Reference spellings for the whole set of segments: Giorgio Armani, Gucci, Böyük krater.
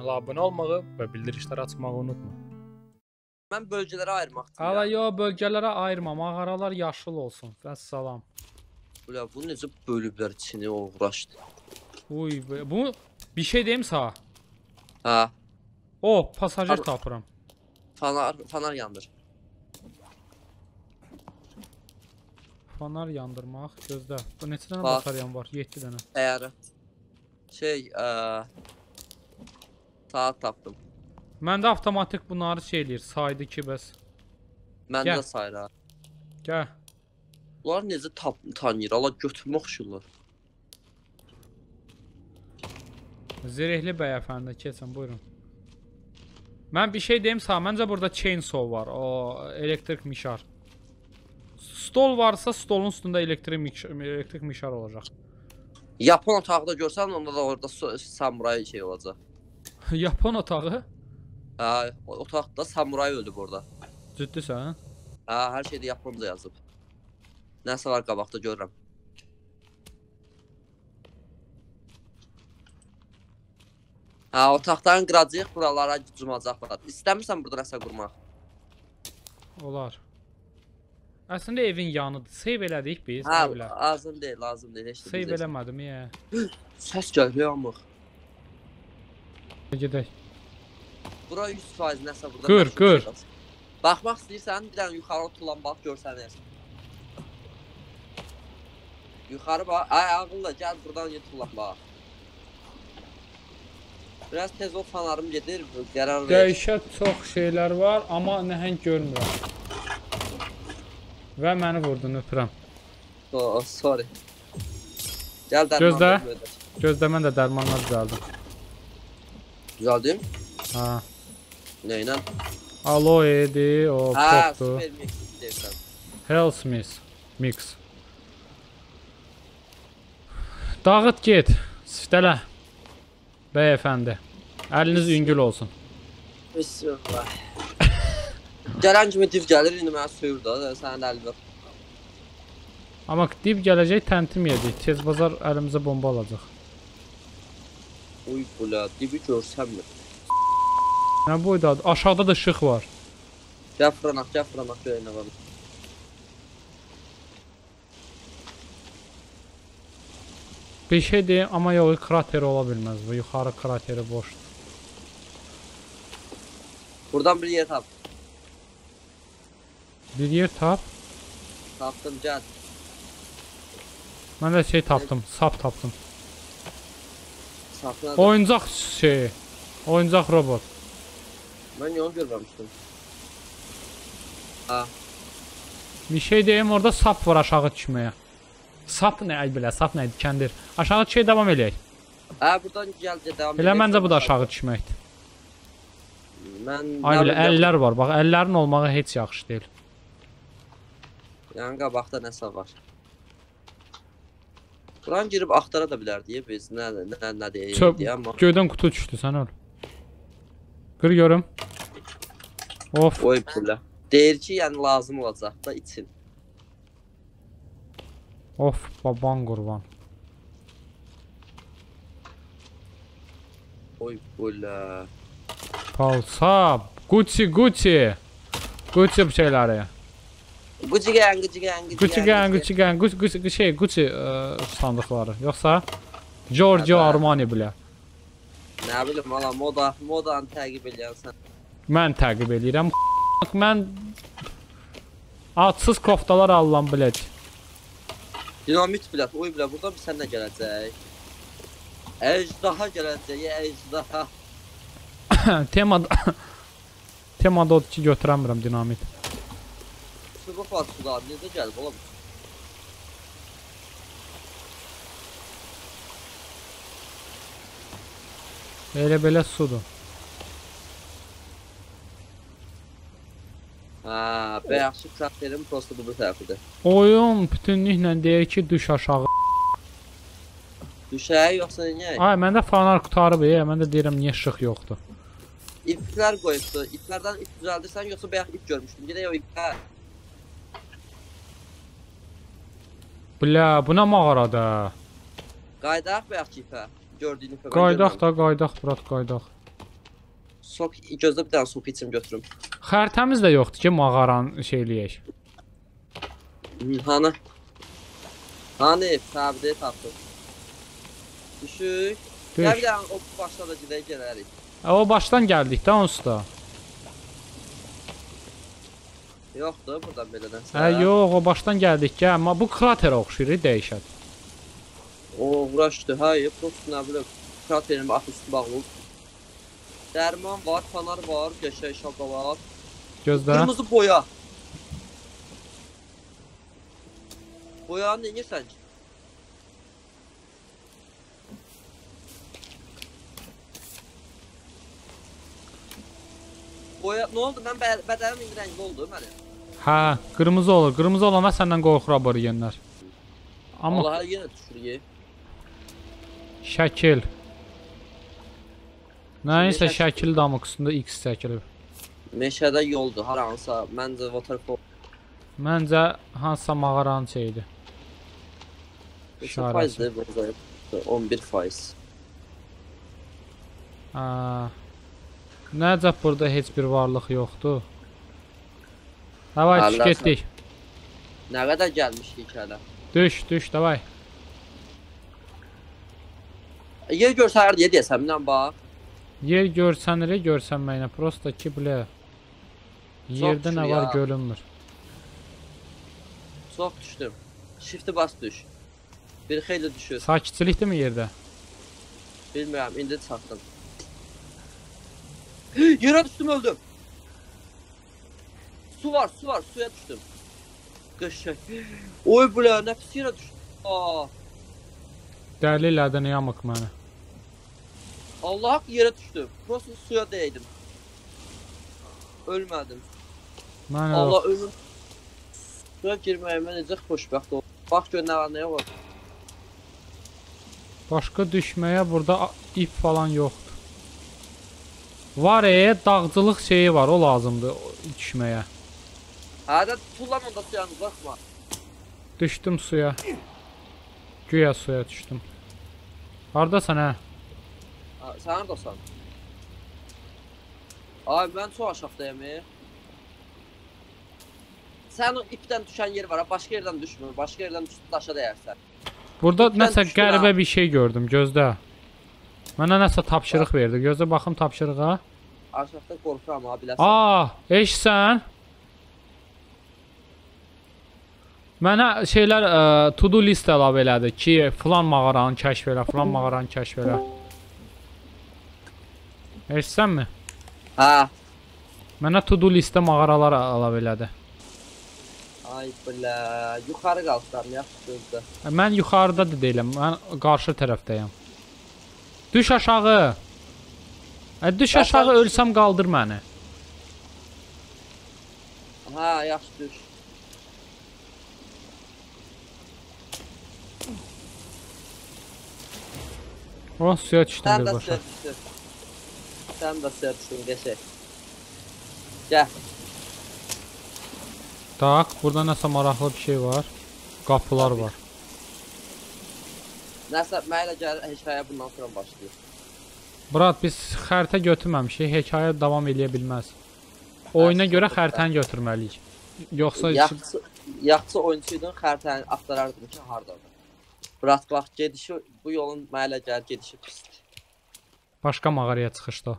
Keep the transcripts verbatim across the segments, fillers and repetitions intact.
kanala abone olmağı ve bildirişleri açmağı unutma. Mən bölgələrə ayırmaqdım. Hələ yox, bölgələrə ayırmam, aralar yaşıl olsun. Vəssalam. Ulan bunu necə bölüblər, Çini uğraşdı. Uy, bu bir şey deyim sağa. Ha. O, pasajır tapıram. Fanar, fanar yandır. Fanar yandırmaq, gözlə. Bu neçə dənə bataryam var? yeddi dənə. Əyarı. Şey, ııı saat tapdım. Məndə avtomatik bunları şey eləyir, saydı ki bəs. Məndə də sayır ha. Gəl. Bunlar necə tanıyır, Allah götürmək şunlar. Zirehli bəy əfəndə, keçin, buyurun. Mən bir şey deyim sana, məncə burada chainsaw var, o elektrik mişar. Stol varsa stolun üstündə elektrik mişar olacaq. Yapon otağıda görsən, onda da orada samuray şey olacaq. Yapon otağı? Hə, otaqda samuray öldü burada. Ciddisən? Hə, hər şeydə Yaponca yazıb. Nəsə var qabaqda görürəm. Hə, otaqdan qıracaq, buralara cumacaqlar. İstəmirsən burada nəsə qurmaq? Olar. Əslində evin yanıdır, save elədik biz. Hə, lazım deyil, lazım deyil. Save eləmədim, yə. Səs gəlir, yanmıq. Gedək. Bura yüz faiz nəsə burada. Qır, qır. Baxmaq istəyirsən, bir dənə yuxarı oturulan bax görsənir. Yuxarı bax, ay ağılla gəl buradan yuturulan bax. Biraz tez o fanarım gedir, qərar verir. Dəyişət çox şeylər var, amma nəhəng görmürəm. Və məni vurdun, öpürəm. Sorry. Gəl dərmanlar gördək. Gözdə, gözdə mən də dərmanlar düzəldim. Düzəldim? Haa. Neyle? Alo edi o poptu. Haa, Supermix deyirsən. Hellsmith mix. Dağıt get, siftələ. Bəyəfəndi, əliniz üngül olsun. Bismillah. Gələn kimi div gəlir, indi mənə söyür da, sənin əlini. Amma div gələcək, təntim yedik. Tez bazar əlimizə bomba alacaq. Uy, bula, divi görsəmmi? Nə boyda? Aşağıda da ışıq var. Gəl fıranaq, gəl fıranaq, göyə nə var? Bir şey deyim, amma yox, krater ola bilməz bu, yuxarı krateri boşdur. Buradan bir yer tap. Bir yer tap? Tapdım, gəl. Mən də şey tapdım, sap tapdım. Sap nədir? Oyuncaq şeyi, oyuncaq robot. Mən yolu görməmişdim. Ha. Bir şey deyim, orada sap var aşağı düşməyə. Sap nə, əl bilə, sap nədir, kəndir. Aşağı düşməyə davam eləyək. Hə, buradan gəlcə davam eləyək. Elə məncə bu da aşağı düşməkdir. Mən... Ay bilə, əllər var, bax, əllərin olmağı heç yaxşı deyil. Yəni qabaqda nəsə var. Buran girib axtara da bilərdik, biz nə deyək, amma... Göydən qutu düşdü, sən öl. Qır görüm. Of. Oy pula. Deyir ki, yəni lazım olacaq da için. Of, baban qurban. Oy pula. Palsab. Gucci, Gucci. Gucci bir şeyləri. Gucci gən, Gucci gən, Gucci gən, Gucci gən, Gucci gən, şey, Gucci sandıqları. Yoxsa Giorgio Armani bilə. Nə bilim, valla moda, modanı təqib eləyəmsən. Mən təqib eləyirəm, x**k, mən... Adsız koftalar alınan bilək. Dinamit bilək, oy bilək, buradan bir sənlə gələcək. Əcdaha gələcək, əcdaha. Temada... Temada odur ki, götürəmirəm dinamit. Çubuk var sudan, necə gəlib, ola mı? Elə belə sudur. Haa, bəyaxşı kraterin prosto bu tərəfidir. Oyun bütünlüklə deyir ki, düş aşağı. Düşəyə yoxsa nəyək? Ay, məndə fanar qutarıb, mən də deyirəm, niyə şıq yoxdur. İplər qoyubdur, iplərdən ip düzəldirsən, yoxsa bəyax ip görmüşdüm, gedək o iplər. Blə, buna mağarada. Qaydaq bəyax ki, ipə. Qaydaq da, qaydaq, brat, qaydaq. Sok, gözlə bir dənə sok içim götürüm. Xərtəmiz də yoxdur ki, mağaranı şey eləyək. Hani? Hani, səbri tapdım. Düşük. Gəl bir dənə o başda da gedək, gələrik. O başdan gəldik də onsuz da. Yoxdur, buradan belədən sənə. Hə, yox, o başdan gəldik ki, amma bu kraterə oxşuyur, dəyişək. O, uğraşdı, hayır, prosto nə biləm. Kraterin axısı bağlı. Dərman var, fanar var, geçək şakalar. Gözlə. Qırmızı boya. Boyanı inirsən ki? Boya, nə oldu? Mən bədənim rəngli oldu mənim. Hə, qırmızı olur. Qırmızı olana səndən qorxura barı yenlər. Allah hər yenə düşür ye. Şəkil. Nəyinsə şəkil damıqısında X çəkilib. Meşədə yoldur, haransa, məncə waterfall. Məncə hansısa mağaranın şeydi. Şarası. on bir faiz. Nəcə burada heç bir varlıq yoxdur. Davay, düş getdik. Nə qədər gəlmişdik hələ? Düş, düş, davay. Yer görsənir, yer deyəsəm, bilən bax. Yer görsənilə görsənməyinə, prosta ki, bilə, yerdə nə var görünmür. Çox düşdüm. Shift-i bas düş. Bir xeyli düşür. Sakitçilikdir mi yerdə? Bilmirəm, indi çatdım. Yerə düşdüm, öldüm. Su var, su var, suya düşdüm. Qışşək. Oy, bilə, nəfis yerə düşdüm. Dəli ilədən yamıq mənə. Allah haqq yerə düşdüm. Prosto suya dəydim. Ölmədim. Allah ölüm. Suya girməyimə necə xoşbəxt oldu. Bax gör, nəyə var. Başqa düşməyə burada ip falan yoxdur. Var e, dağcılıq şeyi var. O lazımdır düşməyə. Hədə tutulam onda suyanı, baxma. Düşdüm suya. Güya suya düşdüm. Haradasan hə? Sən haradasan? Abi, mən çox aşağıdayım. Sən o ipdən düşən yer var, başqa yerdən düşmür. Başqa yerdən düşdün, daşa dəyərsən. Burada nəsə qəribə bir şey gördüm, gözlə. Mənə nəsə tapşırıq verdi, gözlə baxım tapşırığa. Aşağıda qorxuram, abi, biləsən. Aaa, eşsən. Mənə şeylər, to-do list əlavə elədi ki, filan mağaranı kəşf elə, filan mağaranı kəşf elə. Eşitsənmi? Hə. Mənə to-do listə mağaralar əlavə elədi. Ay bilə, yuxarı qalsam, yaxşı gözlə. Mən yuxarıdadır deyiləm, mən qarşı tərəfdəyəm. Düş aşağı. Düş aşağı, ölsəm qaldır məni. Hə, yaxşı düş. Oh, suya düşdüm bir başa. Sən də suya düşdün, geçək. Gəl. Tak, burada nəsə maraqlı bir şey var. Qapılar var. Nəsə, mənə gəlir, hekayə bundan sonra başlayır. Brad, biz xərtə götürməmişik, hekayə davam eləyə bilməz. Oyuna görə xərtəni götürməliyik. Yoxsa... Yaxşı oyuncuydun, xərtəni axtarardım ki, haradadır. Brad, bax, gedişi... Bu yolun mənə gəl gedişi pisdir. Başqa mağaraya çıxışdı.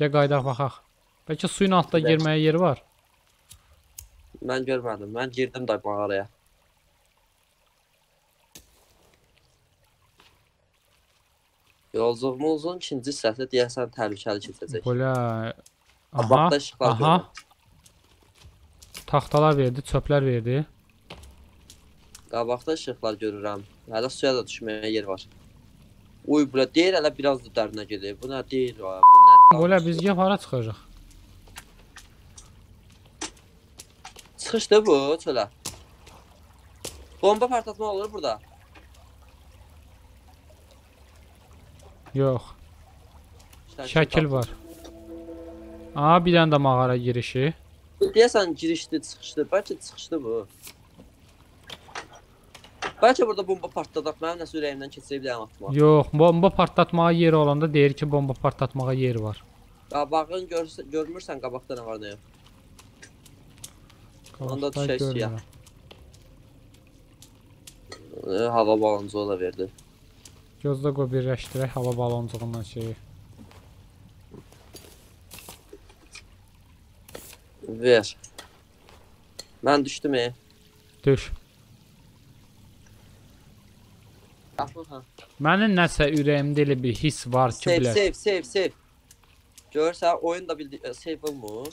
Gəl qaydaq baxaq. Bəlkə suyun altında girməyə yeri var. Mən görmədim. Mən girdim də mağaraya. Yolculuğumuzun ikinci hissəsi deyəsən təhlükəli keçəcək. Bəli. Aha, aha. Taxtalar verdi, çöplər verdi. Qabaqda işıqlar görürəm. Hələ suya da düşməyə yer var. Uy, bura deyir, hələ biraz da dərinə gedək. Bu nə deyir? Bula, biz gəf hara çıxacaq? Çıxışdır bu, çölə. Bomba partlatma olur burada. Yox. Şəkil var. Aha, bir dənə də mağara girişi. Deyəsən, girişdir, çıxışdır. Bəlkə çıxışdır bu. Bəlkə burada bomba partladaq, mənim nəsə ürəyimdən keçirib dəyəm atmaq. Yox, bomba partlatmağa yeri olanda deyir ki, bomba partlatmağa yeri var. Qabağın görmürsən qabaqda nə var nə yox. Onda düşək suya. Hava baloncuğu da verdi. Gözlə qoy birləşdirək hava baloncuğundan şeyi. Ver. Mən düşdüm e. Düş. Mənim nəsə ürəyimdə elə bir his var ki, save, bilər. Save, save, save. Görürsən, oyun da bildi, save olmur.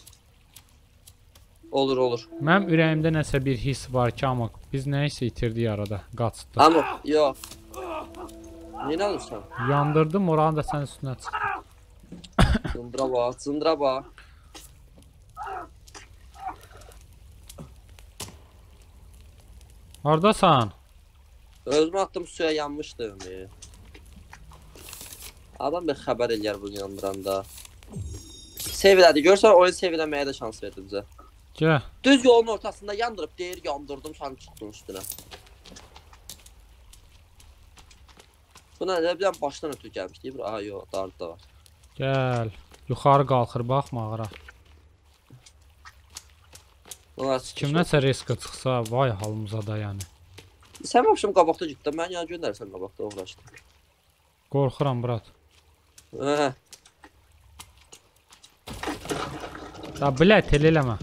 Olur, olur. Mənim ürəyimdə nəsə bir his var ki, amma biz nəyisə itirdik arada, qaçdıq. Amma, yox. Neyin alırsan? Yandırdım, oranı da sənin üstünə çıxdım. Zındıra bax, zındıra bax. Haradasan? Özümü attım, suya yanmışdım. Adam bir xəbər eləyər bunu yandıranda. Save elədi, görsən oyun save eləməyə də şans verdi bizə. Gəl. Düz yolun ortasında yandırıb, deyir yandırdım, sən çıxdın üstünə. Buna elə bilən başdan ötürü gəlmişdi, bir aha yox, dardı da var. Gəl, yuxarı qalxır, bax mağara. Kimdəsə riska çıxsa, vay halımıza da yəni. Sən baxışım qabaqda gittim, mən yana göndərsən qabaqda uğraşdım. Qorxuram, Murat. Hə. Da bilət, elə eləmə.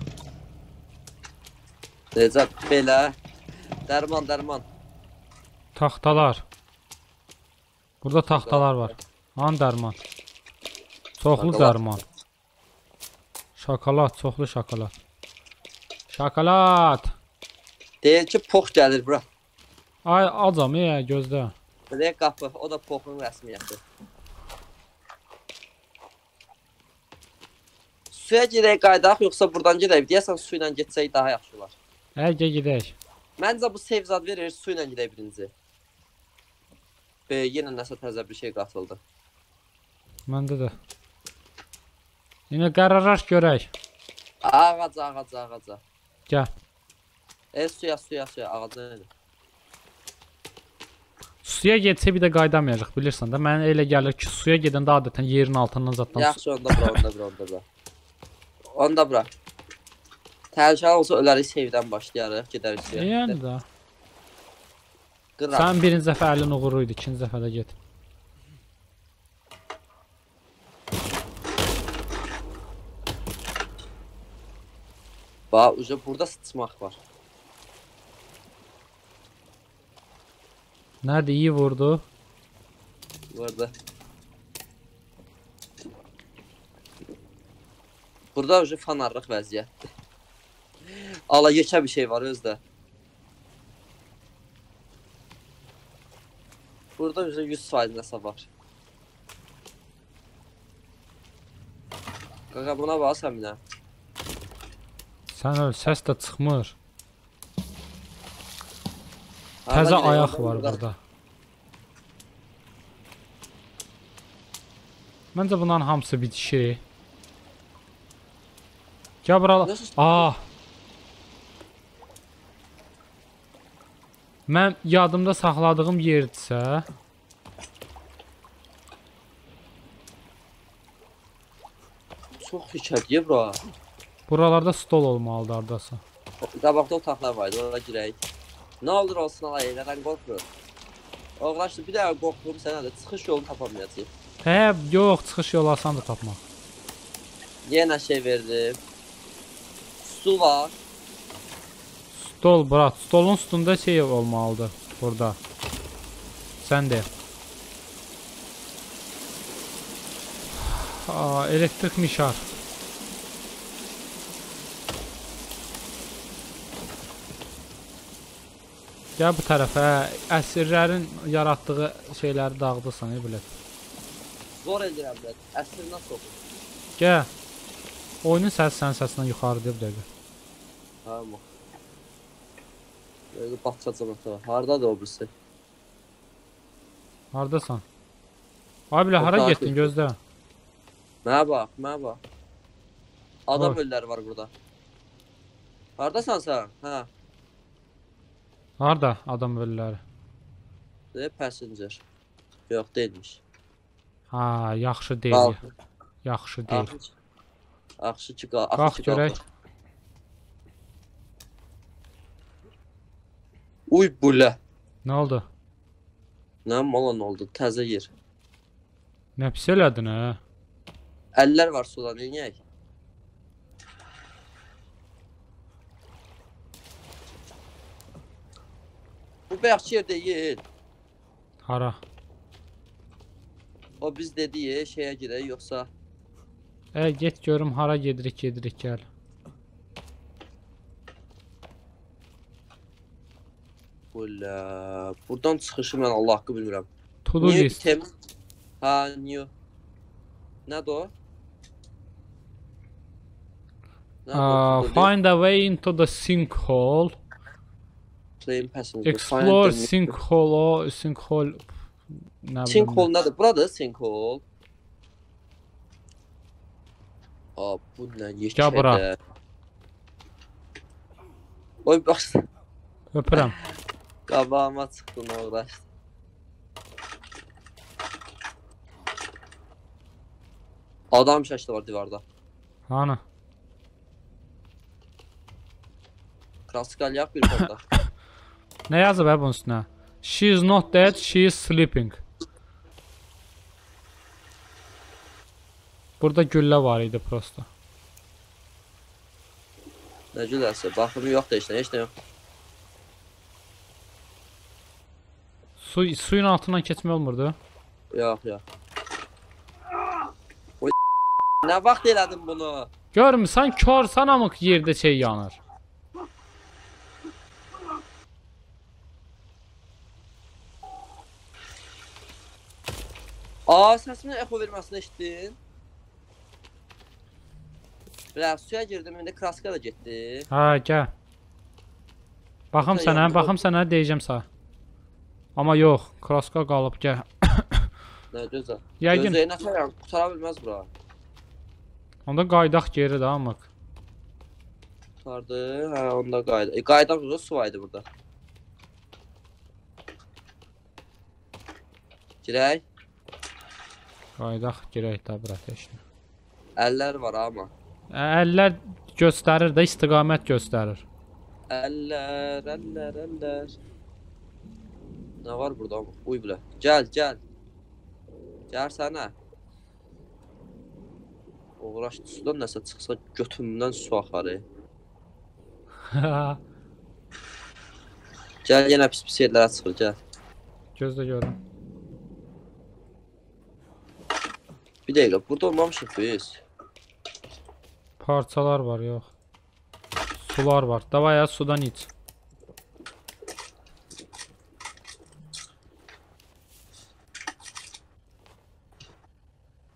Necə, belə. Dərman, dərman. Taxtalar. Burada taxtalar var. An dərman. Çoxlu dərman. Şokolad, çoxlu şokolad. Şokolad. Deyir ki, pox gəlir bura. Ay, acam, ey, gözlə. Buraya qapı, o da poxun rəsmiyyəti. Suya girək, qaydaq, yoxsa buradan girək. Deyəsən, su ilə getsək daha yaxşı olar. Həgə girək. Məncə bu save zad verir, su ilə girək birinci. Yenə nəsə təzə bir şey qatıldı. Məndə də. Yenə qəraraş görək. Ağaca, ağaca, ağaca. Gəl. E, suya, suya, suya, ağaca nədir? Suya getsə bir də qaydamayacaq, bilirsən də. Mənə elə gəlir ki, suya gedəndə adətən yerin altından zatdan su. Yaxşı, onda bura, onda bura, onda bura. Onda bura. Təhlükəli olsa ölərik, sevdən başlayarıq, gedərik suya. Yəni də. Sən birinci dəfə əlin uğuruydu, ikinci dəfə də get. Bax, uca burada sıçmaq var. Nerede iyi vurdu? Burada. Burada ucu fanarlıq vəziyyətdir. Ala yekə bir şey var özdə. Burada ucu yüz faiz nəsə var. Qaqa buna bax sən minə. Sən öl, səs də çıxmır. Təzə ayaq var burada. Məncə bunların hamısı bitişir. Gəl buralar. Ah! Mən yadımda saxladığım yerdirsə... Çox hikədiyə bura. Buralarda stol olmalıdır aradasa. Qabaqda otaqlar var idi, orada girək. Nə olur olsun alay, nədən qorxurum? Oğlaşdı, bir dəqiq qorxurum sənə də çıxış yolu tapamayacaq. Hə, yox, çıxış yolu asan da tapmaq. Yenə şey verdim. Su var. Stol, bura, stolun üstündə şey olmalıdır burada. Sən deyil. Elektrik mişar. Gəl bu tərəfə, əsirlərin yaratdığı şeyləri dağıdırsan, ey bilət. Zor edirəm, bilət. Əsir nasıl olur? Gəl. Oyunun səsi sənin səsindən yuxarıdır, bilət. Həmə. Böyük baxacaq, baxacaq. Haradadır o birisi? Haradasan? Ay bilət, hara getdin, gözlə. Mənə bax, mənə bax. Adam ölüləri var burada. Haradasan sən? Hə. Harada adam ölüləri? Passenger. Yox, deyilmiş. Haa, yaxşı deyil. Yaxşı deyil. Yaxşı ki qalx. Qalx görək. Uy bulə. Nə oldu? Nə mala nə oldu? Təzə yer. Nə pis elədin hə? Əllər var suda, neyək? Bu bəyəxki yerdə yeyil. Hara? O biz dediyi şeyə girək, yoxsa... Ə, get görüm, hara gedirik, gedirik, gəl. Ulə, burdan çıxışı mən Allah haqqı bilmirəm. Tulu list. Hə, niyo? Nədə o? Find a way into the sinkhole. Explore sinkhole, sinkhole... Sinkhole nədir? Buradır sinkhole. A, bu nə yekədə? Gəl bura. Oy, baxsın. Öpürəm. Qabağıma çıxdın, uğraşdın. Adam şəkli var divarda. Hanı? Krasikal yap bir konuda. Nə yazıb hə bunun üstünə? She is not dead, she is sleeping. Burada güllə var idi prosto. Nə gülləsi? Baxım yox da heç nə, heç nə yox. Suyun altından keçmək olmurdu? Yox, yox. Nə vaxt elədin bunu? Görmüsən, körsən amıq yerdə şey yanır. Aa, səsimin echo verməsini eşitdin. Rəf, suya girdim, indi krasika da getdi. Hə, gəl. Baxım sənə, baxım sənə, deyəcəm sənə. Amma yox, krasika qalıb, gəl. Nə, gözə. Gözəyə nə xəyəm, qutara bilməz bura. Onda qaydaq geri də amıq. Qutardı, hə, onda qaydaq. E, qaydaq yox, su var idi burada. Girək. Qaydaq, girək də bura teşnə. Əllər var amma. Əllər göstərir də, istiqamət göstərir. Əllər, əllər, əllər. Nə var burada amıq? Uy bilə. Gəl, gəl. Gəl sənə. Uğraşdı, sudan nəsə çıxsa götümdən su axarı. Gəl, yenə pis-pis yerlərə çıxır, gəl. Gözlə görəm. Bir dəqiqə, burada olmamışıq biz. Parçalar var, yox. Sular var, davaya sudan iç.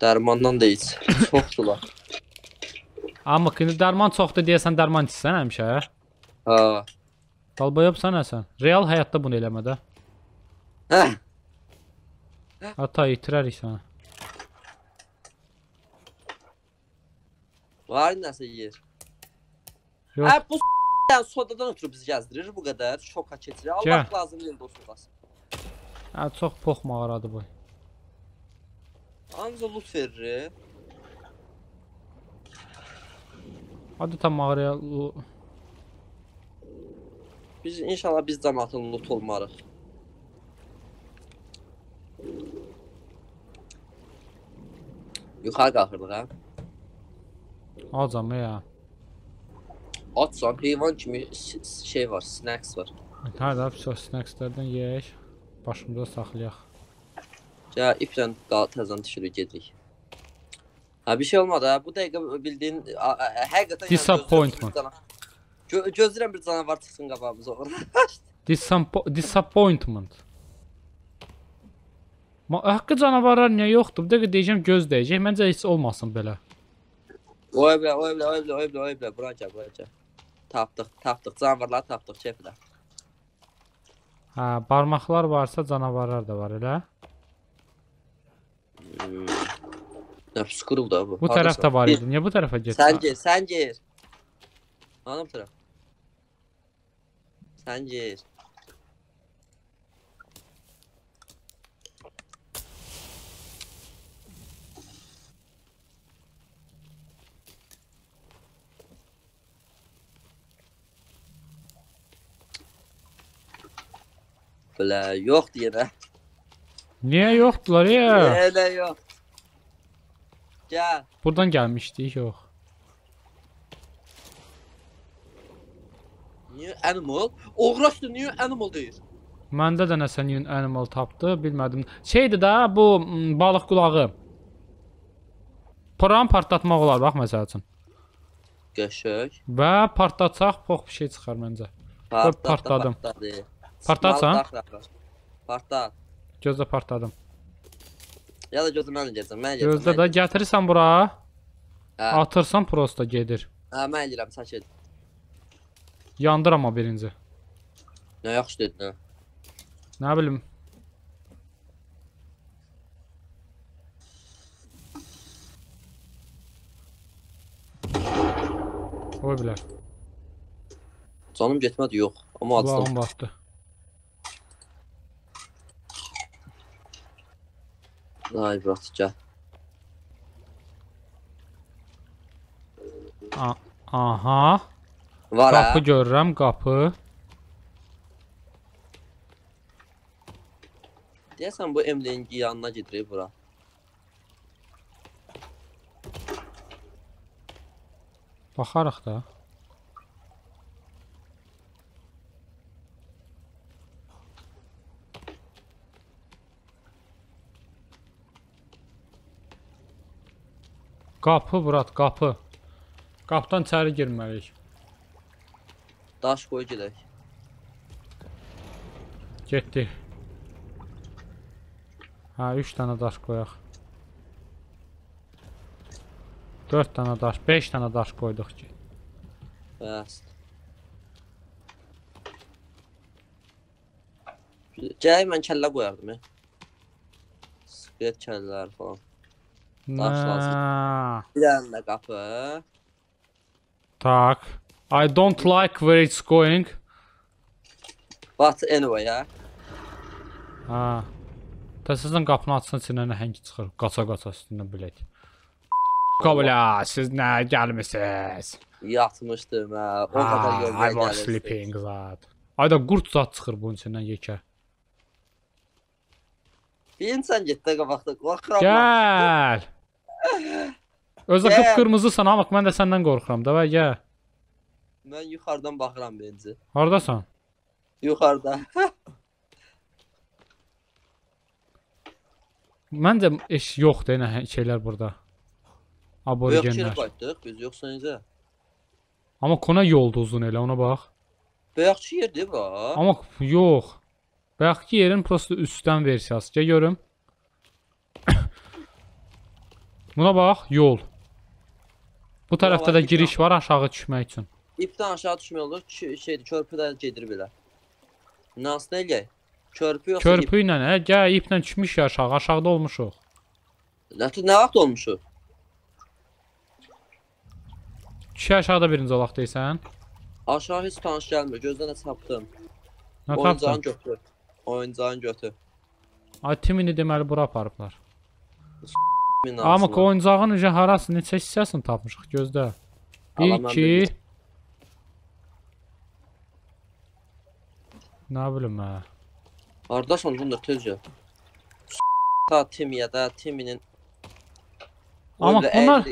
Dərmandan da iç, çoxdurlar. Amıq, indi dərman çoxdur deyəsən, dərman içsən həmişə, hə? Haa. Dalbayabsan əsən, real həyatda bunu eləmə də. Hə? Ata, itirərik sənə. Var nəsə yiyir. Hə, bu s***dən sodadan ötürü bizi gəzdirir bu qədər, şoka keçirir. Allah lazım yılda o sodasın. Hə, çox pox mağaradır bu. Anca loot verir. Hadi tam mağaraya loot. Biz inşallah biz zamanın loot olmarıq. Yuxarı qalxırdıq hə? Acam ya. Açsam heyvan kimi şey var, snacks var. Hədə hə, snackslərdən yeyək. Başımıza saxlayaq. Ya ipdən təzən düşürük, gedirik. Hə, bir şey olmadı hə, bu dəqiqə bildiyin, həqiqətən... Disappointment. Gözləyirəm bir canavar çıxsın qabağımıza orada. Disappointment. Haqqı canavarlar niyə yoxdur? Bu dəqiqə deyəcəm, göz deyəcək, məncə heç olmasın belə. Oy bilə, oy bilə, oy bilə, oy bilə, oy bilə, bura gəl, bura gəl. Tapdıq, tapdıq, canavarları tapdıq, keyfdə. Hə, barmaqlar varsa canavarlar da var elə. Nəfs qırıldı abi. Bu tərəfdə var idi, niyə bu tərəfə getsin? Sən gir, sən gir. Hanım tərəf? Sən gir. Bula yoktu yine. Niye yoktular ya? Hele yok. Gel. Buradan gelmişti yok. New animal. Oğraşdı new animal deyir. Məndə də nəsə new animal tapdı, bilmədim. Şeydi də bu balıq qulağı. Paran partlatmaq olar bax məsəl üçün. Qəşəng. Və partlatsaq pox bir şey çıxar məncə. Partlat, partladım. Partlatsan? Partlat. Gözlə partladım. Ya da gözlə mən gələcəm, mən gələcəm. Gözlə də gətirirsən bura. Hə. Atırsan prosta gedir. Hə, mən gəlirəm, sakit. Yandır ama birinci. Ne yaxşı dedin? Ne bileyim. Oy bilər. Canım getmədi yok ama açdım. Kulağım battı. Ay bırak gel. Aha. Var, kapı he? Görürəm, kapı. Deyəsən bu emlengi yanına gedirik bura. Baxarıq da. Kapı Murat, kapı. Qapıdan içəri girməliyik. Daş koy gidelim. Getdi. Ha üç tane daş koyaq. dörd tane daş, beş tane daş koyduq ki. Bəs. Gəl mən kəllə koyardım. Skelet kəllər falan. Daş lazım. Bir tane kapı. Tak. I don't like where it's going. But anyway, yeah. Ha. Təsizdən qapını açsın, içindən nəhəng çıxır. Qaça-qaça üstündən bilet. Qabla, siz nə gəlmisiniz? Yatmışdım ha. O qədər yolda gəlmişdim. I was sleeping zat. Ayda qurd zat çıxır bunun içindən yekə. Bir insan getdi qabaqda. Qorxuram. Gəl. Özü qıpqırmızısan amma mən də səndən qorxuram da. Və gəl. Mən yuxarıdan baxıram benzi. Hardasan? Yuxarıda. Məncə eş yoxdur yenə şeylər burada. Aborigenlər. Böyük qayıtdıq biz yoxsa necə? Amma kona yoldu uzun elə ona bax. Bayaqçı yerdir bu. Amma yox. Bayaqçı yerin prosta üstdən versiyası. Gəl görüm. Buna bax yol. Bu tərəfdə də giriş var aşağı düşmək üçün. İpdən aşağı düşmək olur, şeydir, körpüdən gedir belə. Nasıl eləyək? Körpü yoxsa ip? Körpü ilə, hə, gəl iplə düşmüş aşağı, aşağıda olmuşuq. Lətə, nə vaxt olmuşuq? Düşə aşağıda birinci olaq deysən. Aşağı heç tanış gəlmir, gözdən heç tapdım. Nə tapdın? Oyuncağın götür. Oyuncağın götür. Ay, timini deməli bura aparıblar. Amma oyuncağın ücə harası, neçə hissəsini tapmışıq gözdə? bir, iki... Nə bilim hə? Ardaşan bundur tezcə. S**ta Timiyada, Timinin... Amma bunlar...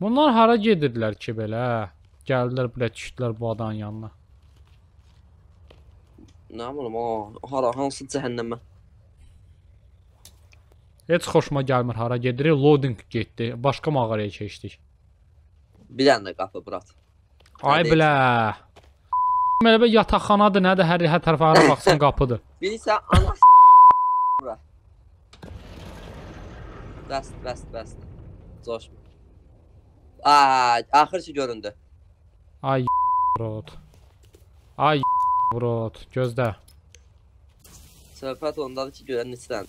Bunlar hara gedirdilər ki belə? Gəldilər bilə düşdülər bu adanın yanına. Nə biləm o, hara, hansı cəhənnəmə? Heç xoşuma gəlmir hara gedirik, loading getdi, başqa mağaraya keçdik. Bir dənə qapı bırat. Ay bilə! Mələ bə yataqxanadır, nədir, hər tərəfə ara baxsan qapıdır. Bilirsən, ana s*****. Bəst, bəst, bəst. Coşma. Aaa, axır ki göründü. Ay s*****. Ay s*****. Gözdə. Söhbət ondadır ki, görənin içdən.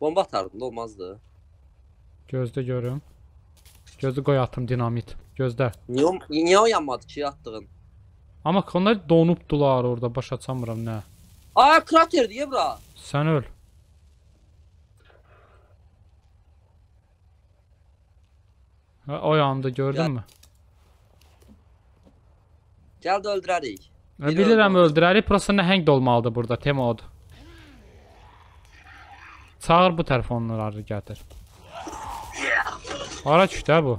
Bomba atardım da olmazdı. Gözdə görüm. Gözdə qoy atım dinamit. Gözdə. Niyə o yanmadı ki atdığın? Amma onlar donubdular orada, başa açamıram nə. Aa kraterdir ya bura. Sən öl. O yandı gördün mü? Gəl də öldürərik. Bilirəm öldürərik, prosta nəhəng dolmalıdır burada, tema odur. Çağır bu tərəf onları gətir. Hara çıxdı bu?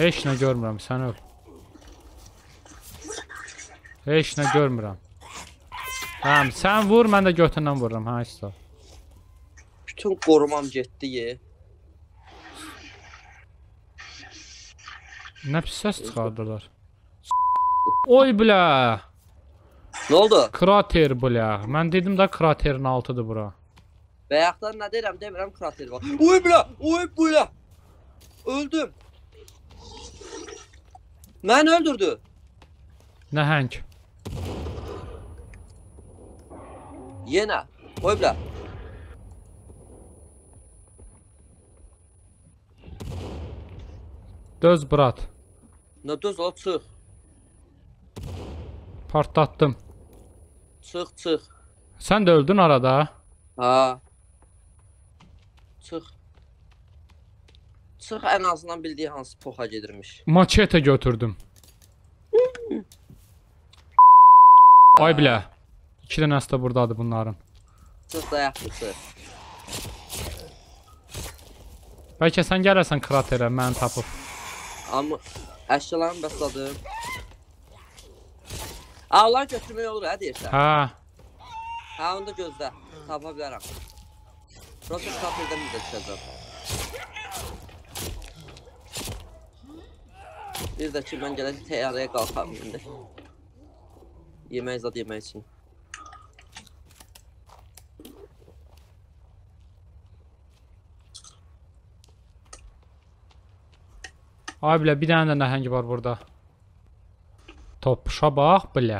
Heç nə görmürəm, sən öl. Heç nə görmürəm. Həm, sən vur, mən də götündən vururam, hə, istə. Bütün qorumam getdi, ye. Nə pis səs çıxardırlar. Oy bilə. Nə oldu? Krater bilə. Mən dedim də kraterin altıdır bura. Bəyəxtən nə deyirəm, demirəm krater var. Oy bilə, oy bilə. Öldüm. Mən öldürdü. Nəhəng. Yenə. Oy bilə. Döz, brat. Nə döz, o, çıx. Partlattım. Çıx, çıx. Sən də öldün arada. Ha. Çıx. Çıx, ən azından bildiyi hansı poxa gedirmiş. Maketə götürdüm. Ay bilə. İki dənəsi də buradadır bunların. Çıx, dayaq, çıx. Bəlkə sən gələrsən kraterə, məni tapıb. Amma əşyalarımı bəsladım. Ağlar götürmək olur, hə deyirsən? Hə. Hə, onda gözlə. Tapa bilərəm. Proces kraterdən bizə düşəcəm. Bir də ki, mən gələcək təyyarəyə qalxam indi. Yemək zad yemək üçün. Ay bilə, bir dənə də nəhəngi var burada. Topuşa bax, bilə.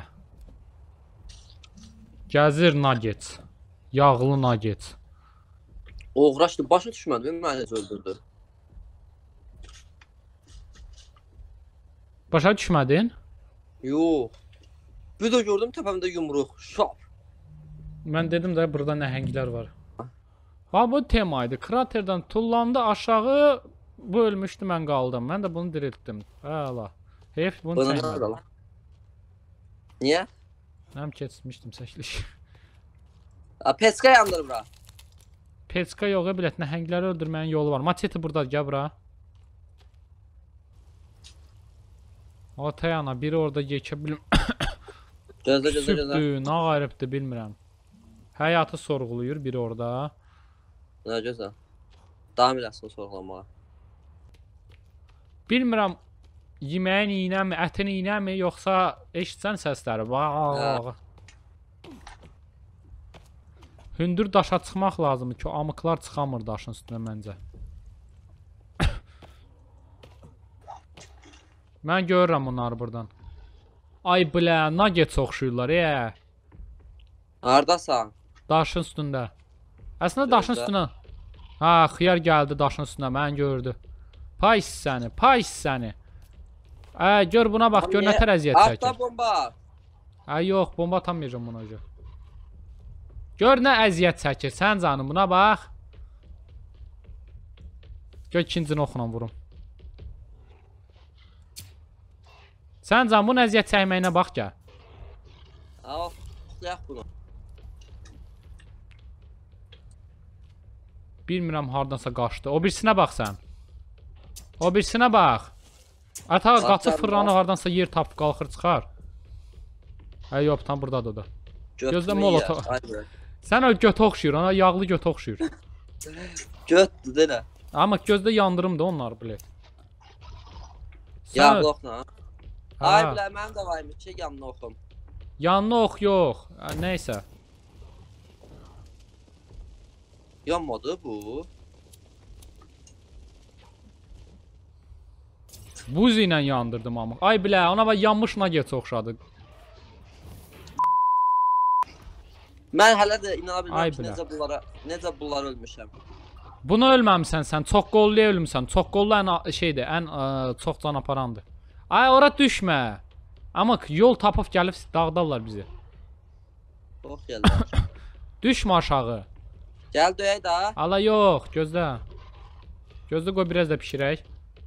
Gəzir nagets. Yağlı nagets. Oğraşdı, başa düşmədi, məni öldürdü. Başa düşmədin? Yox. Bir də gördüm, təpəmdə yumruq. Şap. Mən dedim də, burada nəhənglər var. Ha, bu tema idi. Kraterdən tullandı aşağı... Bu ölmüşdü, mən qaldım. Mən də bunu diriltdim. Həla. Heyf, bunu çəkmədim. Niyə? Həm keçmişdim çəkiliş. Peçka yandır bura. Peçka yox, bilət. Nəhəngləri öldürməyin yolu var. Maçeti burada, gəl bura. Atayana, biri orada yekə bilmirəm. Sübdü, nə qaribdir, bilmirəm. Həyatı sorğuluyur biri orada. Nə gözəl. Davam eləsin sorğulamağa. Bilmirəm, yeməyin iynəmi, ətin iynəmi, yoxsa eşitsən səsləri. Hündür daşa çıxmaq lazımdır ki, o amıqlar çıxamır daşın üstünə məncə. Mən görürəm onları buradan. Ay bilə, nugget oxşuyurlar, eee. Haradasan? Daşın üstündə. Əslində daşın üstünə. Hə, xiyar gəldi daşın üstünə, mən gördü. Payş səni, payş səni. Ə, gör buna bax, gör nə tər əziyyət çəkir. Atla bomba. Ə, yox, bomba atamayacam buna gör. Gör nə əziyyət çəkir, sən canım buna bax. Gör ikincini oxuna vurum. Sən canım bunun əziyyət çəkməyinə bax gəl. Ə, oxlayaq bunu. Bilmirəm hardansa qaçdı, o birisinə bax sən. O birisinə bax. Ata qaçı fırlanı hardansa yer tapıb qalxır çıxar. Ay yox, tam buradadır o da. Gözlə molota. Sən öl götə oxşuyur, ona yağlı götə oxşuyur. Götdür elə. Amma gözdə yandırımdır onlar bilet. Yağlı oxla. Ay bilə, mənim də var imiş ki, yanına oxum. Yanına ox yox, nəysə. Yanmadı bu. Buz ilə yandırdım amıq. Ay bilə, ona bax yanmış nugget oxşadı. Mən hələ də inana bilməm ki, necə bunlar ölmüşəm. Bunu ölməmsən sən, çox qolluya ölmüsən. Çox qollu ən çox can aparandır. Ay, ora düşmə. Amıq, yol tapıb gəlib dağıdarlar bizi. Ox gəllər. Düşmə aşağı. Gəl döyək da. Ala yox, gözlə. Gözlə qoy, biraz da pişirək.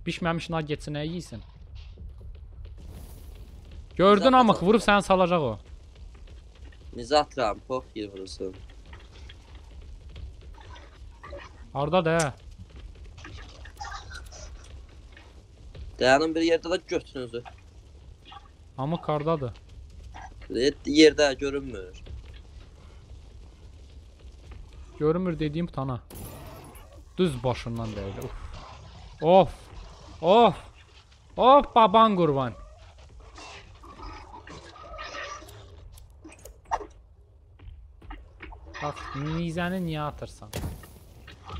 Bişməmiş nuggetsi nə yeyirsən? Gördün amıq, vurub səni salacaq o. Nizə atıram, pop gir vurursun. Harda da? Dayanın bir yerdə də götünüzü. Amıq hardadır? Yerdə görünmür. Görünmür dediyim tana. Düz başından değdi. Of. Of. Of baban kurban. Bak nizəni niye atırsan?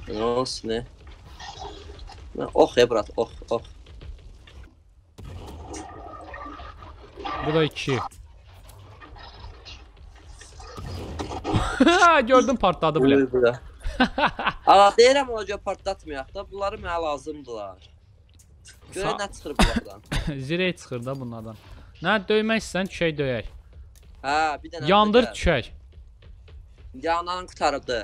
Ne olsun ne? Oh Ebrat oh oh. Bu da iki. Gördüm partladı bile. Allah deyirəm olaca partlatmayaq da, bunları mənə lazımdılar. Görək nə çıxır bunlardan. Zirey çıxır da bunlardan. Nə döymək istəyən tükək döyək. Hə, bir dənə. Yandır tükək. Yananın qutarıbdır.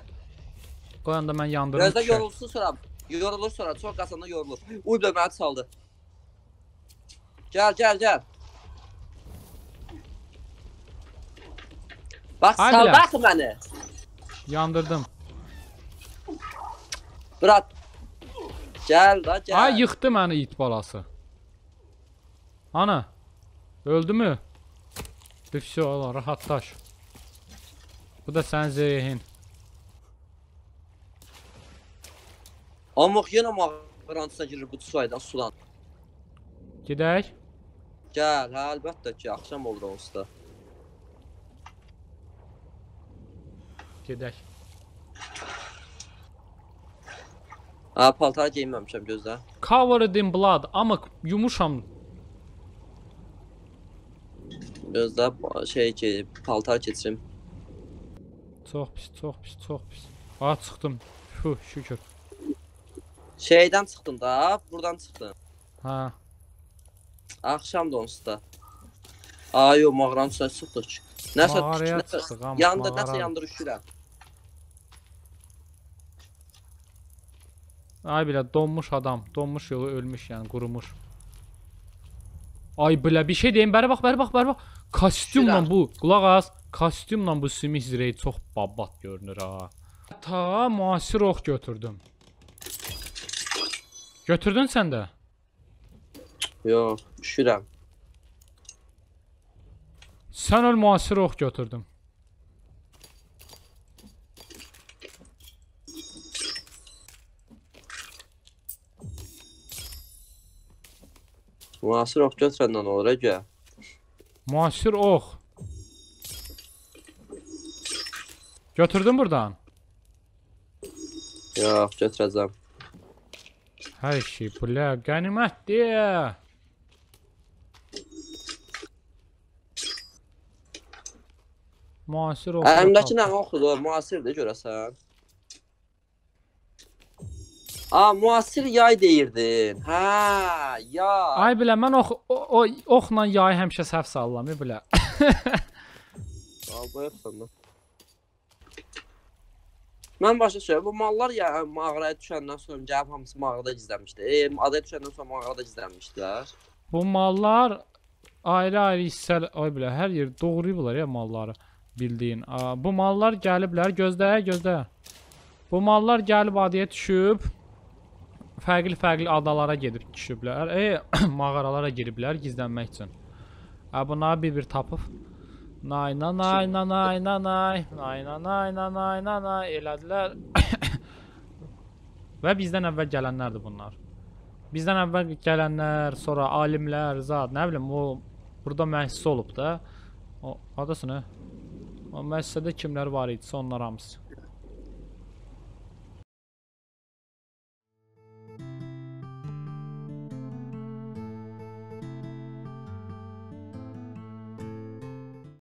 Qoyanda mən yandırım tükək. Gözdə yorulsun sonra, yorulur sonra, çox qasanda yorulur. Uy dövməni çaldı. Gəl, gəl, gəl. Bax, sal, bax məni. Yandırdım. Bırak. Gel la gel. Ay yıxdı məni it balası. Ana. Öldü mü? Büfsü ola rahatlaş. Bu da sən zehin. Amıq yenə mağarantısına girir bu çaydan sudan. Gidək. Gəl, hə əlbəttə ki axşam olur onsuz da. Gedək. Aa, paltara giyinməmişəm gözlə. Covered in blood, amıq yumuşam. Gözlə şey ki, paltar keçirim. Çox pis, çox pis, çox pis. Aa, çıxdım. Fuh, şükür. Şeydən çıxdın da, buradan çıxdın. Hə. Axşam da onsuz da. Aa, yox, mağaranın üstünə çıxdıq. Nəsə, yandır, nəsə yandır üşürəm. Ay bilə donmuş adam, donmuş yolu ölmüş yəni qurumuş. Ay bilə bir şey deyim, bəri bax, bəri bax, bəri bax. Kostyumla bu, qulaq az, kostyumla bu simih zirəyi çox babat görünür ha. Ta müasir ox götürdüm. Götürdün sən də? Yox, üşürəm. Sən öl müasir ox götürdüm. Müasir ox götürəndən olur, gəl. Müasir ox. Götürdün buradan? Yox, götürəcəm. Hər şey, bula, qənimətdir. Müasir ox. Əlimdəki nə oxudur, müasirdir görəsən. Aa, müasir yay deyirdin. Hə, yay. Ay bilə, mən ox, o, o, oxla yayı həmişə səhv sallam, bilə. Albayaq səndən. Mən başa söyləyəm, bu mallar ya, mağaraya düşəndən sonra gəlib hamısı mağarada gizlənmişdi. E, adaya düşəndən sonra mağarada gizlənmişdilər. Bu mallar ayrı-ayrı hissəli, ay bilə, hər yer doğruyublar ya malları bildiyin. Aa, bu mallar gəliblər, gözləyə, gözləyə. Bu mallar gəlib adaya düşüb. Fərqli-fərqli adalara gedib düşüblər, e, mağaralara giriblər gizlənmək üçün. Ə, bunları bir-bir tapıb. Nay-na-nay-na-nay-na-nay, nay-na-nay-na-nay-na-nay elədilər. Və bizdən əvvəl gələnlərdir bunlar. Bizdən əvvəl gələnlər, sonra alimlər, zad, nə bilim, o burada müəssisə olub da. O, adası nə? O müəssisədə kimlər var idi, sonlar hamısı.